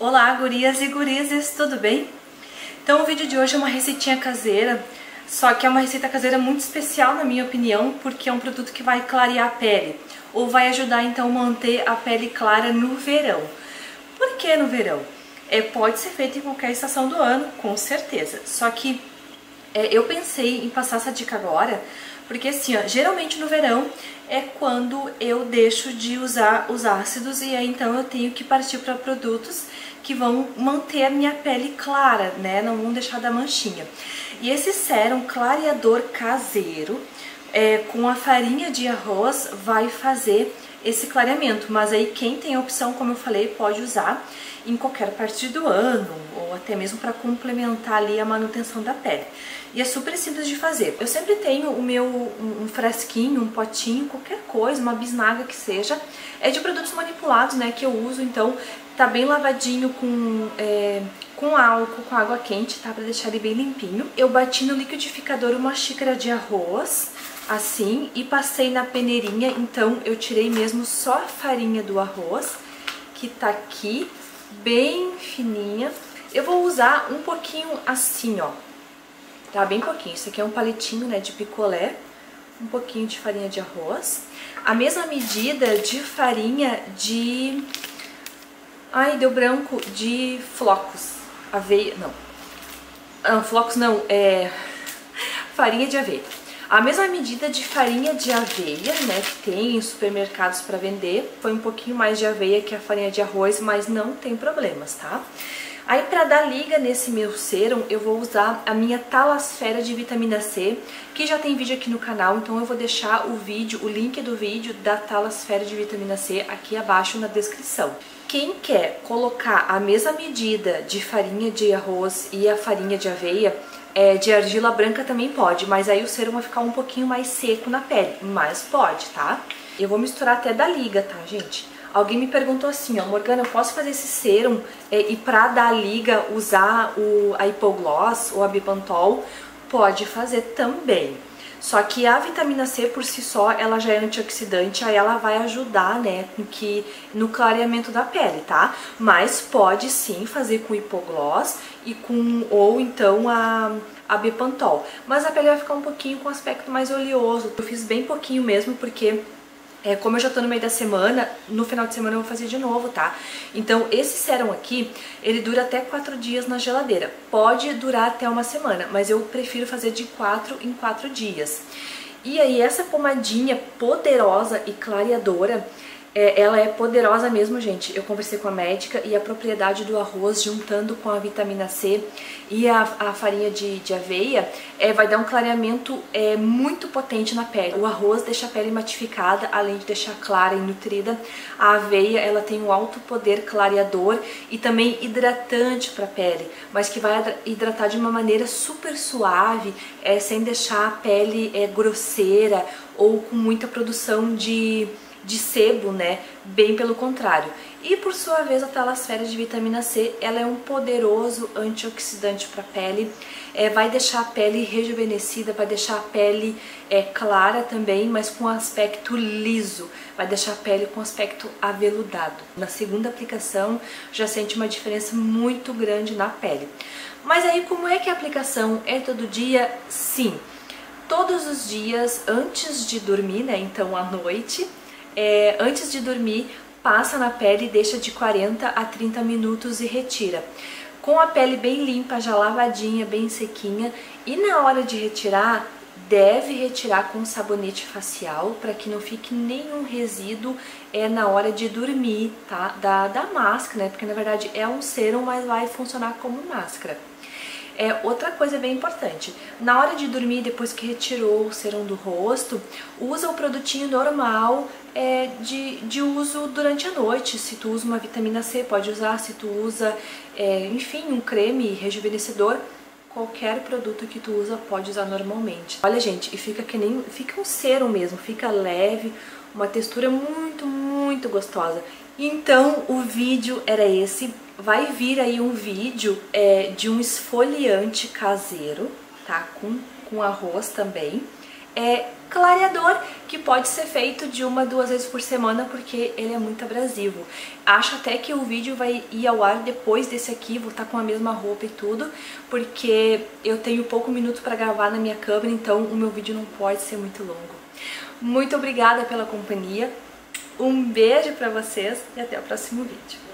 Olá, gurias e gurizes, tudo bem? Então o vídeo de hoje é uma receitinha caseira, só que é uma receita caseira muito especial na minha opinião, porque é um produto que vai clarear a pele, ou vai ajudar então a manter a pele clara no verão. Por que no verão? Pode ser feito em qualquer estação do ano, com certeza, só que eu pensei em passar essa dica agora, porque assim, ó, geralmente no verão é quando eu deixo de usar os ácidos e aí então eu tenho que partir para produtos que vão manter a minha pele clara, né? Não vão deixar da manchinha. E esse sérum clareador caseiro, com a farinha de arroz, vai fazer esse clareamento. Mas aí quem tem a opção, como eu falei, pode usar em qualquer parte do ano, ou até mesmo para complementar ali a manutenção da pele. E é super simples de fazer. Eu sempre tenho o meu um frasquinho, um potinho, qualquer coisa, uma bisnaga que seja. É de produtos manipulados, né, que eu uso, então tá bem lavadinho com álcool, com água quente, tá, pra deixar ele bem limpinho. Eu bati no liquidificador uma xícara de arroz, assim, e passei na peneirinha, então eu tirei mesmo só a farinha do arroz, que tá aqui, bem fininha. Eu vou usar um pouquinho assim, ó. Tá bem pouquinho, isso aqui é um palitinho, né, de picolé, um pouquinho de farinha de arroz, a mesma medida de farinha de... Ai, deu branco, de flocos, aveia, não, flocos não, farinha de aveia, a mesma medida de farinha de aveia, né, que tem em supermercados para vender, foi um pouquinho mais de aveia que a farinha de arroz, mas não tem problemas, tá? Aí, pra dar liga nesse meu sérum, eu vou usar a minha talasfera de vitamina C, que já tem vídeo aqui no canal, então eu vou deixar o vídeo, o link do vídeo da talasfera de vitamina C aqui abaixo na descrição. Quem quer colocar a mesma medida de farinha de arroz e a farinha de aveia, de argila branca também pode, mas aí o sérum vai ficar um pouquinho mais seco na pele, mas pode, tá? Eu vou misturar até dar liga, tá, gente? Alguém me perguntou assim, ó, Morgana, eu posso fazer esse sérum e pra dar liga usar a hipogloss ou a bepantol? Pode fazer também. Só que a vitamina C por si só, ela já é antioxidante, aí ela vai ajudar, né, no clareamento da pele, tá? Mas pode sim fazer com hipogloss ou então a bepantol. Mas a pele vai ficar um pouquinho com aspecto mais oleoso. Eu fiz bem pouquinho mesmo, porque... como eu já tô no meio da semana, no final de semana eu vou fazer de novo, tá? Então esse sérum aqui, ele dura até 4 dias na geladeira. Pode durar até uma semana, mas eu prefiro fazer de 4 em 4 dias. E aí essa pomadinha poderosa e clareadora, ela é poderosa mesmo, gente. Eu conversei com a médica e a propriedade do arroz juntando com a vitamina C e a farinha de aveia vai dar um clareamento muito potente na pele. O arroz deixa a pele matificada, além de deixar clara e nutrida. A aveia, ela tem um alto poder clareador e também hidratante para a pele, mas que vai hidratar de uma maneira super suave, sem deixar a pele grosseira ou com muita produção de sebo, né? Bem pelo contrário. E por sua vez, a talasfera de vitamina C, ela é um poderoso antioxidante para a pele, vai deixar a pele rejuvenescida, vai deixar a pele clara também, mas com aspecto liso, vai deixar a pele com aspecto aveludado. Na segunda aplicação, já sente uma diferença muito grande na pele. Mas aí, como é que a aplicação é todo dia? Sim, todos os dias antes de dormir, né? Então, à noite... antes de dormir, passa na pele e deixa de 40 a 30 minutos e retira. Com a pele bem limpa, já lavadinha, bem sequinha, e na hora de retirar, deve retirar com sabonete facial para que não fique nenhum resíduo na hora de dormir, tá? Da máscara, né? Porque na verdade é um sérum, mas vai funcionar como máscara. Outra coisa bem importante, na hora de dormir, depois que retirou o sérum do rosto, usa o produtinho normal de uso durante a noite. Se tu usa uma vitamina C, pode usar. Se tu usa, enfim, um creme rejuvenescedor, qualquer produto que tu usa, pode usar normalmente. Olha, gente, e fica que nem... fica um sérum mesmo, fica leve, uma textura muito, muito gostosa. Então, o vídeo era esse. Vai vir aí um vídeo de um esfoliante caseiro, tá? Com arroz também. clareador, que pode ser feito de uma, duas vezes por semana, porque ele é muito abrasivo. Acho até que o vídeo vai ir ao ar depois desse aqui, vou estar com a mesma roupa e tudo, porque eu tenho pouco minuto para gravar na minha câmera, então o meu vídeo não pode ser muito longo. Muito obrigada pela companhia, um beijo pra vocês e até o próximo vídeo.